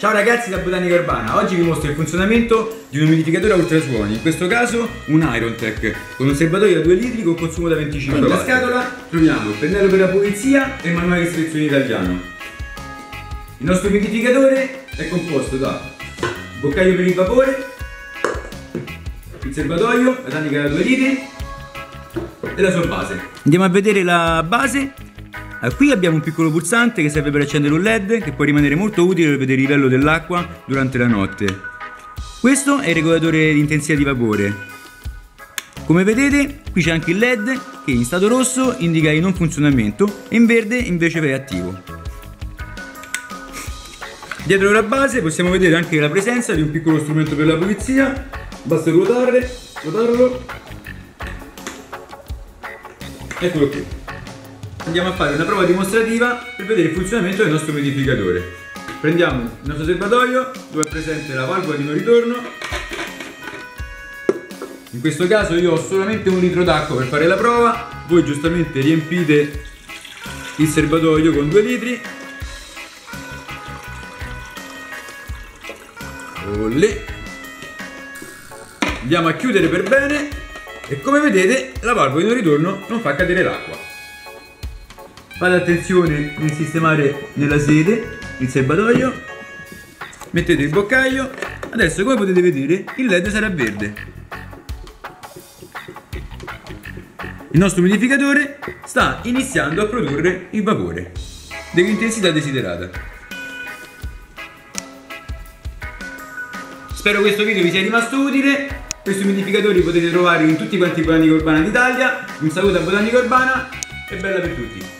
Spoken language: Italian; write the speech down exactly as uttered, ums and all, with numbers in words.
Ciao ragazzi da Botanica Urbana, oggi vi mostro il funzionamento di un umidificatore a ultrasuoni, in questo caso un Airontek, con un serbatoio da due litri con consumo da venticinque watt. Nella scatola troviamo il pennello per la pulizia e il manuale di istruzioni italiano. Il nostro umidificatore è composto da boccaglio per il vapore, il serbatoio, la tannica da due litri e la sua base. Andiamo a vedere la base. Qui abbiamo un piccolo pulsante che serve per accendere un led che può rimanere molto utile per vedere il livello dell'acqua durante la notte. Questo è il regolatore di intensità di vapore. Come vedete qui c'è anche il led che in stato rosso indica il non funzionamento e in verde invece è attivo. Dietro la base possiamo vedere anche la presenza di un piccolo strumento per la pulizia, basta ruotare, ruotarlo, eccolo qui. Andiamo a fare una prova dimostrativa per vedere il funzionamento del nostro umidificatore. Prendiamo il nostro serbatoio dove è presente la valvola di non ritorno. In questo caso io ho solamente un litro d'acqua per fare la prova. Voi giustamente riempite il serbatoio con due litri. Olè. Andiamo a chiudere per bene e come vedete la valvola di non ritorno non fa cadere l'acqua. Fate attenzione nel sistemare nella sede il serbatoio, mettete il boccaglio, adesso come potete vedere il led sarà verde. Il nostro umidificatore sta iniziando a produrre il vapore dell'intensità desiderata. Spero questo video vi sia rimasto utile, questi umidificatori potete trovarli in tutti quanti i Botanica Urbana d'Italia, un saluto a Botanica Urbana e bella per tutti!